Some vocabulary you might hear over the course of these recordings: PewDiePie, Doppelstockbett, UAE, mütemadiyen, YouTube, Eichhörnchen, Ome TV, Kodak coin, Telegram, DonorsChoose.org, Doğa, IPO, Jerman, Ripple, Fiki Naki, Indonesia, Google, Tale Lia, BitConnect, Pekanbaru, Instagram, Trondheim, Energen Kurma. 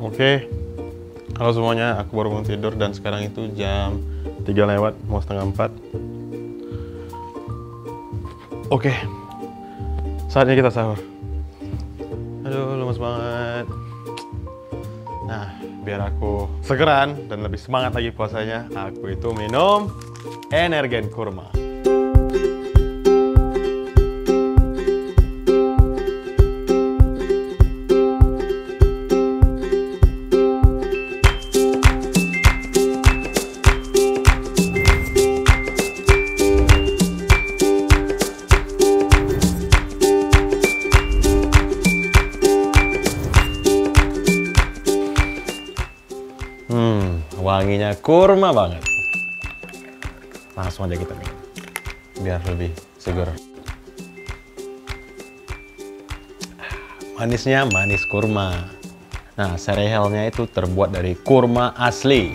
Oke. Halo semuanya, aku baru bangun tidur dan sekarang itu jam 3 lewat, mau setengah 4. Oke, saatnya kita sahur. Aduh, lemes banget. Nah, biar aku segeran dan lebih semangat lagi puasanya, aku itu minum Energen Kurma. Wanginya kurma banget. Langsung aja kita minum, biar lebih segar. Manisnya manis kurma. Nah, serealnya itu terbuat dari kurma asli.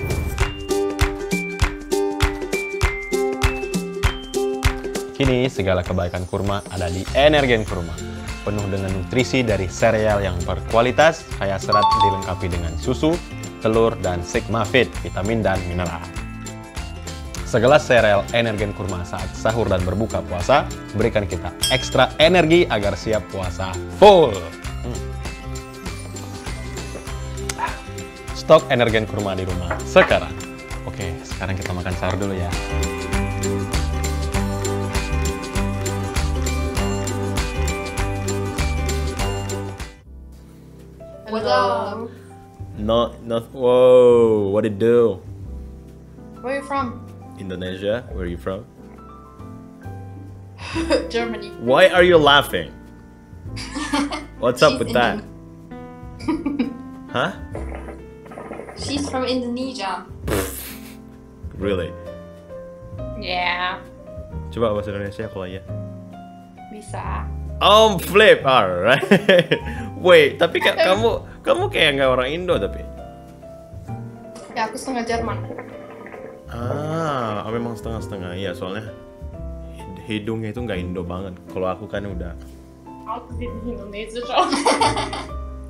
Kini segala kebaikan kurma ada di Energen Kurma. Penuh dengan nutrisi dari sereal yang berkualitas, kaya serat, dilengkapi dengan susu, telur, dan Sigma Fit, vitamin dan mineral. Segelas sereal Energen Kurma saat sahur dan berbuka puasa berikan kita ekstra energi agar siap puasa full. Stok Energen Kurma di rumah sekarang. Oke, sekarang kita makan sahur dulu ya. What's up? Not. Whoa! What it do? Where are you from? Indonesia. Where are you from? Germany. Why are you laughing? What's up with that? Huh? She's from Indonesia. Really? Yeah. Coba bahasa Indonesia kalanya. Bisa. Flip. Alright. Wait, tapi kamu kayak nggak orang Indo tapi. Ya, aku setengah Jerman. Ah, memang setengah-setengah. Iya, soalnya hidungnya itu nggak Indo banget. Kalau aku kan udah. Aku di Indonesia.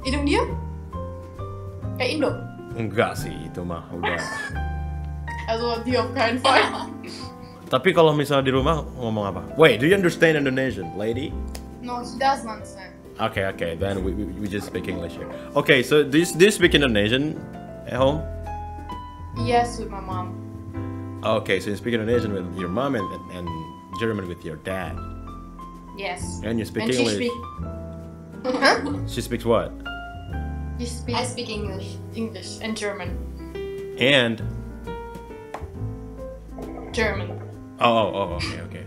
Hidung dia? Kayak Indo? Enggak sih, itu mah udah. Asal dia kan fine. Tapi kalau misalnya di rumah ngomong apa? Wait, do you understand Indonesian, lady? No, she doesn't understand. Okay, then we just speak English here. Okay, so do you speak Indonesian at home? Yes, with my mom. Okay, so you speak Indonesian with your mom and German with your dad. Yes. And you speak English. She speaks what? I speak English and German. And? German. Oh, okay.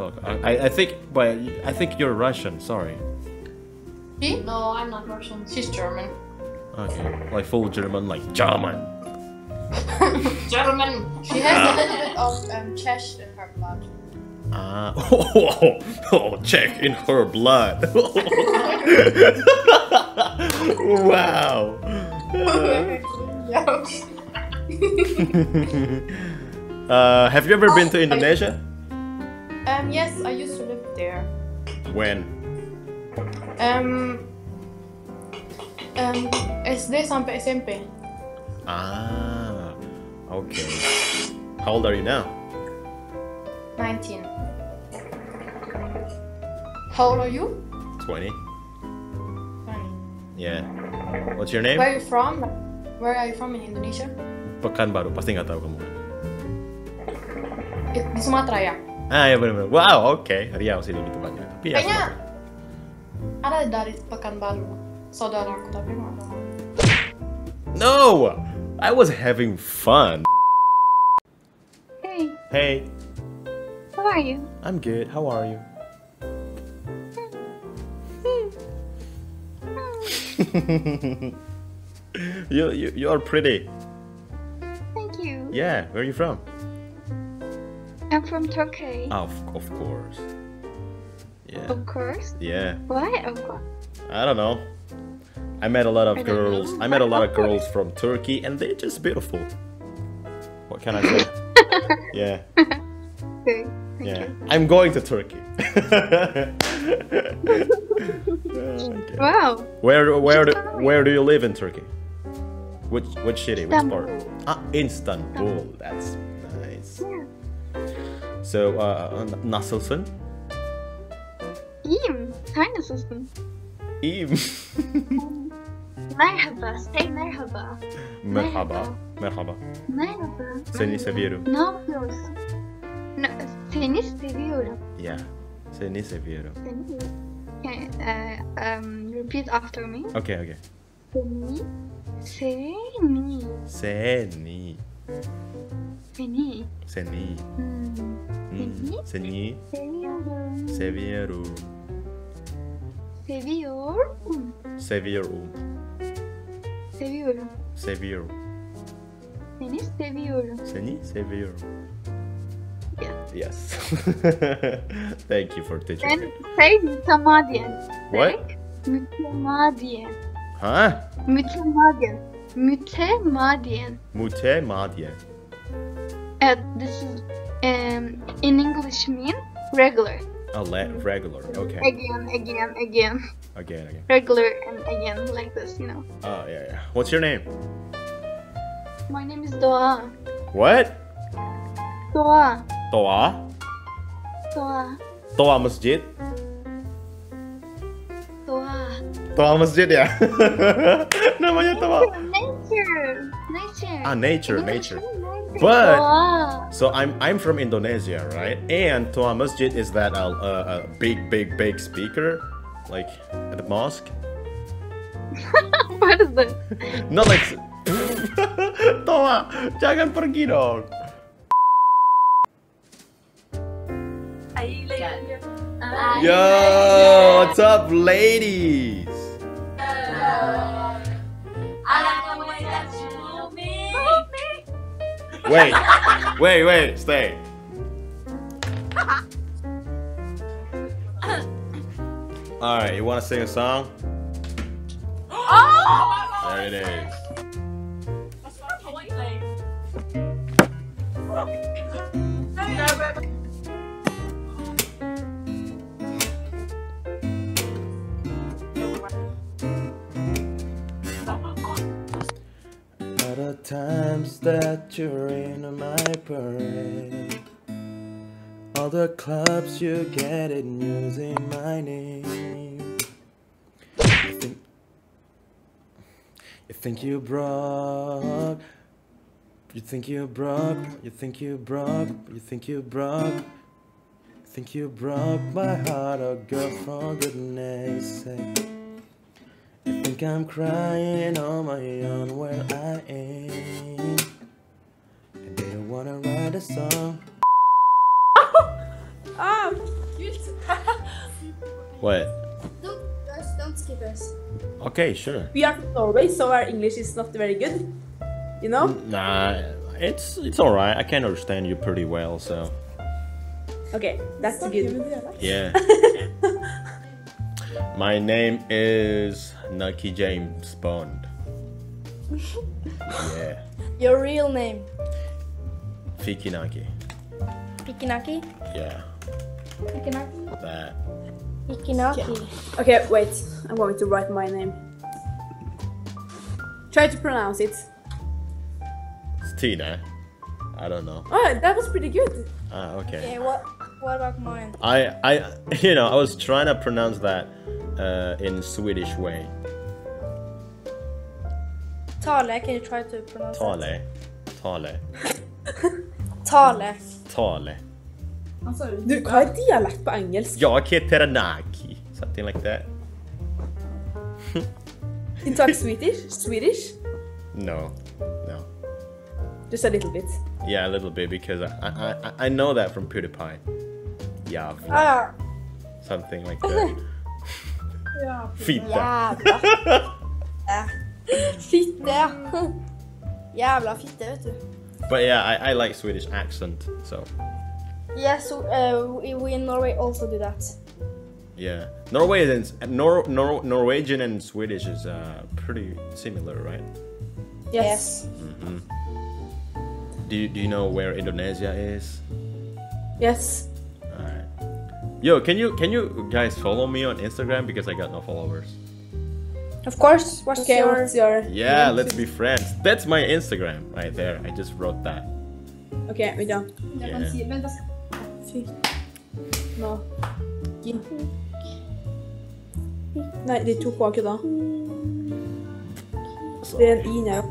Talk. I think you're Russian. Sorry. She? No, I'm not Russian. She's German. Okay, like full German, like German. German. She has a little bit of Czech in her blood. Czech in her blood. Wow. Have you ever been to Indonesia? Yes, I used to live there. When? SD sampai SMP. Ah, okay. How old are you now? 19. How old are you? 20. 20. Yeah. What's your name? Where are you from? Where are you from in Indonesia? Pekanbaru, pasti nggak tahu kamu. Di Sumatera ya? Ah ya benar-benar. Wow, okay. Riau sih lebih tepatnya. Tapi ya. Ada dari Pekanbaru, saudaraku tapi nggak tahu. No, I was having fun. Hey. How are you? I'm good. How are you? You are pretty. Thank you. Yeah, where are you from? I'm from Turkey. Oh, of course. Yeah. Of course? Yeah. Why of course? I don't know. I met a lot of girls from Turkey and they're just beautiful. What can I say? Yeah. Okay. Yeah. I'm going to Turkey. Okay. Wow. Where do you live in Turkey? Which city? Istanbul. Which part? Ah, Istanbul. That's nice. Yeah. So, nasılsın? İyiyim. Sen nasılsın? İyiyim. Merhaba. Say merhaba. Merhaba. Merhaba. Merhaba. Seni seviyorum. Ne yapıyorsun? Seni seviyorum. Yeah. Seni seviyorum. Okay, repeat after me. Okay, okay. Seni. Seni. Seni. Seni. Seni. Seni. Seviyorum. Seviyorum. Seviyorum. Seviyorum. Seviyorum. Seviyorum. Seni seviyorum. Seni seviyorum. Yeah. Yes. Thank you for teaching me. And say mütemadiyen. What? Mütemadiyen. Huh? Mütemadiyen. Mütemadiyen. Mütemadiyen. This is in English mean regular. Regular, okay. Again. Again. Regular and again, like this, you know. Oh, yeah. What's your name? My name is Doğa. What? Doğa. Doğa? Doğa. Doğa Masjid? Doğa. Doğa Masjid ya? Namanya Doğa. Nature. Ah, nature. But Doğa. So I'm from Indonesia, right? And Doğa Masjid is that a big speaker, like at the mosque. What is that? Not like Doğa, jangan pergi dong. Yo, what's up, ladies? Wait, stay. Alright, you wanna sing a song? Oh! There it is. Times that you're in my parade, all the clubs you get it using my name. You think you broke my heart, oh girl, for goodness sake. You think I'm crying on my own, where I am. I didn't wanna write a song. What? Don't skip us. Okay, sure. We are from Norway, so our English is not very good. You know? Nah, it's alright. I can understand you pretty well, so. Okay, that's good. Yeah. My name is Nucky James Bond. Yeah. Your real name? Fiki Naki. Fiki Naki? Yeah. Fiki Naki? That. Fiki Naki. Yeah. Okay, wait. I'm going to write my name. Try to pronounce it. It's Tina. I don't know. Oh, that was pretty good. Ah, okay. Okay, what about mine? I was trying to pronounce that. In Swedish way. Tale, can you try to pronounce it? Tale. Tale. Tale. I'm sorry. Du, hva dialekt på engelsk? Jag heter Naki. Something like that. You talk Swedish? Swedish? No. Just a little bit. Yeah, a little bit, because I know that from PewDiePie. Yeah. Something like that. Fitta. Jävla fitta, vet du. But yeah, I like Swedish accent, so. Yeah, so we in Norway also do that. Yeah, Norwegian and Swedish is pretty similar, right? Yes. Mm-hmm. Do you know where Indonesia is? Yes. All right. Yo, can you guys follow me on Instagram because I got no followers? Of course. What's your? Yeah, let's be friends. That's my Instagram right there. I just wrote that. Okay, we don't. Yeah. No. Nej, det tog på da. Det en I nå.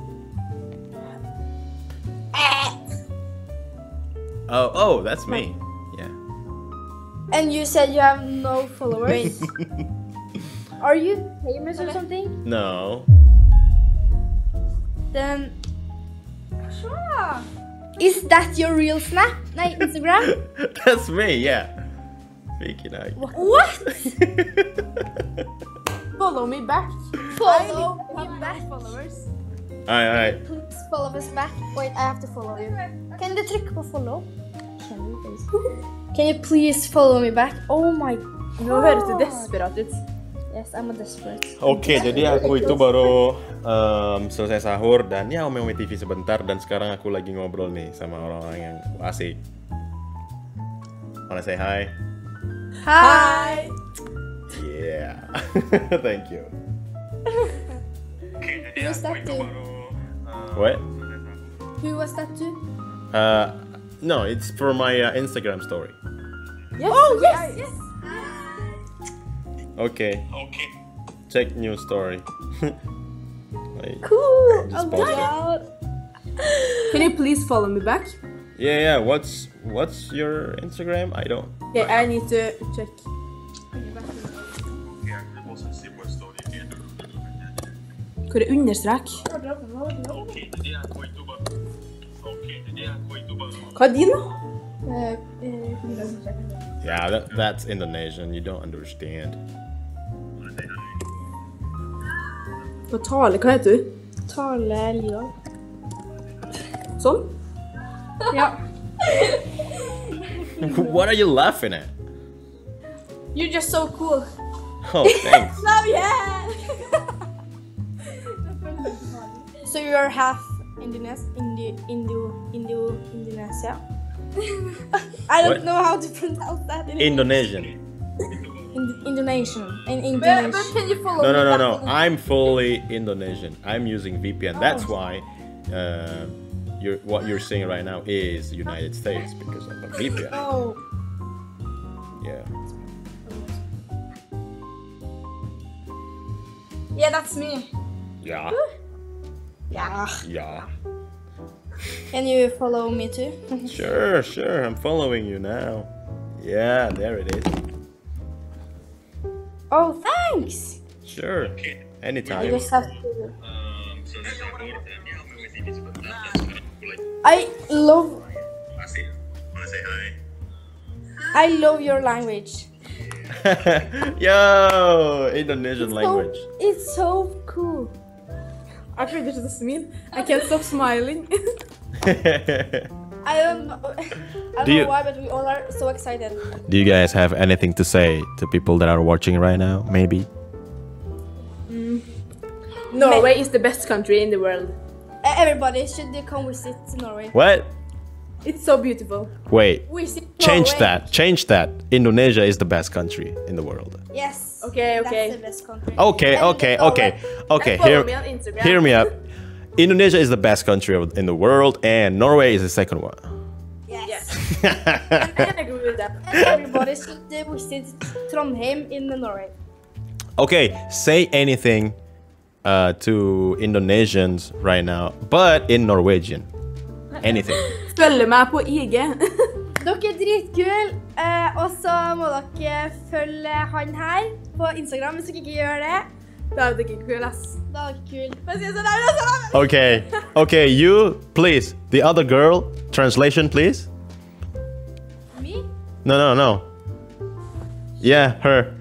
Oh, that's me. Yeah. And you said you have no followers. Are you famous or something? No. Then. Sure. Is that your real snap? Like Instagram? That's me, yeah. Fiki Naki. What? Follow me back. Follow me back. Followers. Alright. Please follow us back. Wait, I have to follow you. Can you click on follow? Can you please follow me back? Oh my god. Nå høres du desperat ut. Yes, I'm a desperate. Oke, jadi aku itu baru selesai sahur dan ya Ome TV sebentar dan sekarang aku lagi ngobrol nih sama orang-orang yang asik. Wanna say hi? Hi. Yeah. Thank you. Who was that to? What? Who was that to? No, it's for my Instagram story. Yes. Oh yes, yes. Okay. Okay. Check new story. Like, cool. Can you please follow me back? Yeah. What's your Instagram? I don't. Yeah, I need to check. Could it understrek? Okay, today I'm going to Bath. Yeah, that's Indonesian. You don't understand. Vad tale, hva heter du? Tale Lia. Sånn? Ja. What are you laughing at? You're just so cool. Oh, thanks. Love you. So you are half Indonesia. I don't know how to pronounce that. Indonesian. Indonesian. But can you follow me? No. I'm fully Indonesian. I'm using VPN. Oh. That's why what you're seeing right now is United States because of a VPN. Oh. Yeah. Yeah, that's me. Yeah. Yeah. Yeah. Can you follow me too? Sure. I'm following you now. Yeah, there it is. Oh, thanks. Sure. Okay. Anytime. You just have to... I love your language. Yo, Indonesian language. It's so cool. I predict the smile. I can't stop smiling. I don't know why, but we all are so excited. Do you guys have anything to say to people that are watching right now? Maybe. Norway is the best country in the world. Everybody should come visit Norway. What? It's so beautiful. Wait. Change that. Indonesia is the best country in the world. Yes. Okay. That's the best country. Okay. Hear me up. Indonesia is the best country in the world, and Norway is the second one. Yes. I can agree with that. Everybody should visit Trondheim in Norway. Okay. Say anything to Indonesians right now, but in Norwegian. Anything. Følg meg på IG. Dere dritkul, og så må dere følge han her på Instagram hvis dere ikke gjør det. Da dere kul, ass. Da dere kul. Okay, you, please. The other girl, translation, please. Me? No. Yeah, her.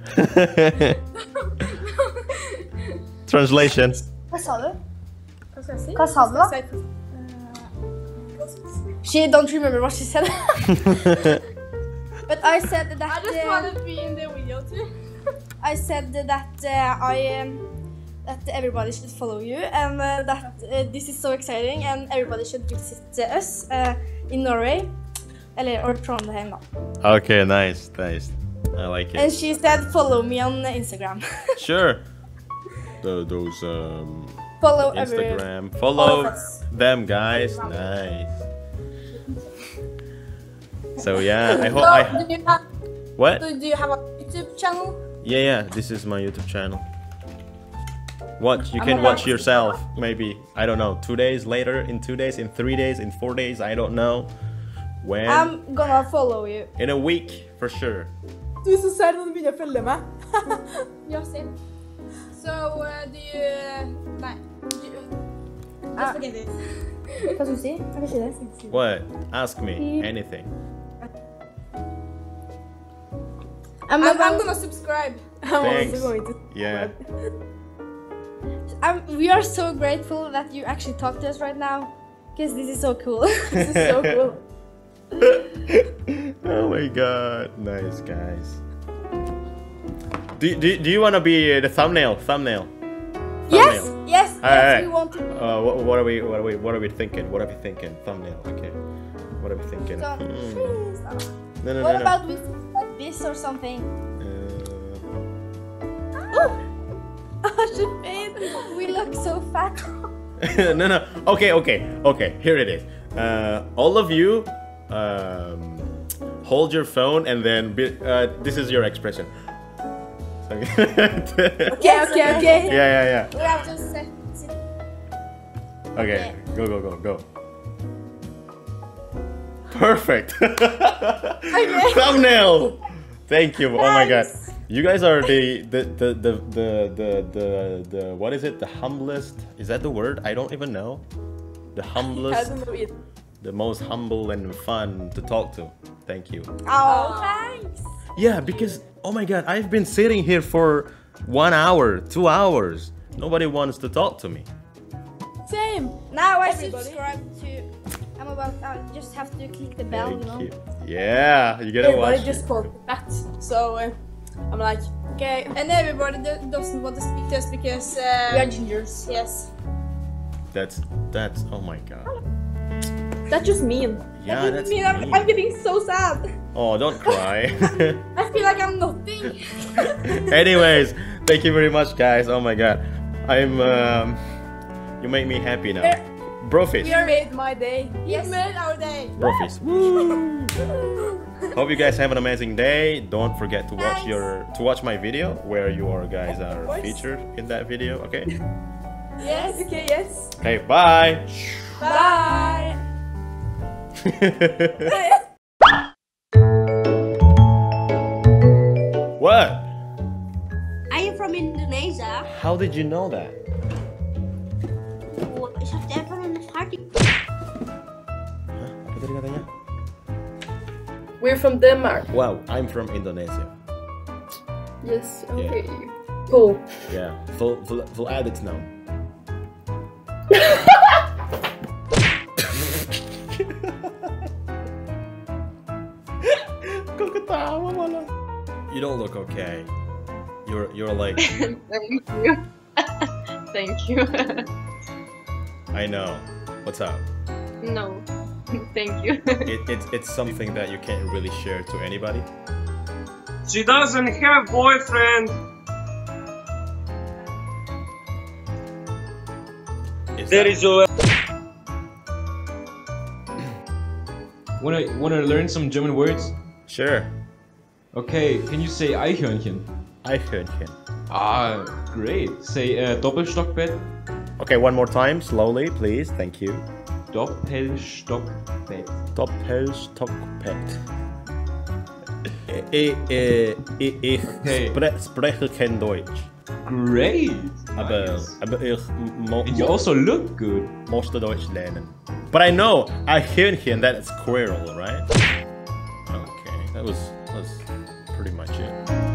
Translation. Hva sa du? Hva sa du? She don't remember what she said. But I said that I just want to be in the video too. I said that that everybody should follow you and that this is so exciting and everybody should visit us in Norway or Trondheim. Okay, nice. I like it. And she said, follow me on Instagram. Sure. Those follow Instagram. Follow them, guys. Nice. So yeah, I hope. What? Do you have a YouTube channel? Yeah. This is my YouTube channel. What? You can watch yourself. Maybe, I don't know. 2 days later, in 2 days, in 3 days, in 4 days. I don't know. When? I'm gonna follow you. In a week, for sure. Du som ser den begynner å følge meg. Ja, same. So, do you... Nei. Just forget it. Hva skal du si? Hva skal du si? What? Ask me anything. I'm gonna subscribe. Thanks. Yeah. We are so grateful that you actually talk to us right now. Because this is so cool. This is so cool. Oh my god, nice guys. Do you want to be the thumbnail? Yes. All right. We want to. What are we thinking? What are we thinking? Thumbnail. Okay. What are we thinking? No. What about we like this or something? Oh, we look so fat. No. Okay. Here it is. All of you. Hold your phone and then this is your expression. Okay. Yeah. We have to set. Okay, go. Perfect. Okay. Thumbnail. Thank you. Nice. Oh my god. You guys are the what is it? The humblest? Is that the word? I don't even know. The humblest. The most humble and fun to talk to. Thank you. Oh, thanks. Yeah, because, oh my god, I've been sitting here for 1 hour, 2 hours. Nobody wants to talk to me. Same. Now I subscribe to... I just have to click the bell, you know? Yeah, you gotta watch. Everybody just called it that. So, I'm like, okay. And everybody doesn't want to speak to us because... we are gingers. Yes. That's, oh my god. That's just mean. Yeah, that's mean. I'm getting so sad. Oh, don't cry. I feel like I'm nothing. Anyways, thank you very much, guys. Oh my god, I'm. You make me happy now. Brofish. You made my day. Yes. You made our day. Brofish. Woo! Hope you guys have an amazing day. Don't forget to watch my video where your guys are featured in that video. Okay. Yes. Okay. Yes. Hey. Bye. Bye. What? I am from Indonesia. How did you know that? Ich hab dir einfach nur eine Frage. Apa tadi katanya? We're from Denmark. Wow, I'm from Indonesia. Yes, okay. Yeah. Cool. Yeah, full edits now. You don't look okay. You're like. Thank you. Thank you. I know. What's up? No, thank you. It's something that you can't really share to anybody. She doesn't have a boyfriend. Wanna learn some German words? Sure. Okay, can you say Eichhörnchen? Eichhörnchen. Ah, great. Say Doppelstockbett. Okay, one more time, slowly, please. Thank you. Doppelstockbett. Doppelstockbett. Ich spreche kein Deutsch. Great. Aber ich and you also look good. Musste Deutsch lernen. But I know Eichhörnchen, that is squirrel, right? Okay, that was pretty much it.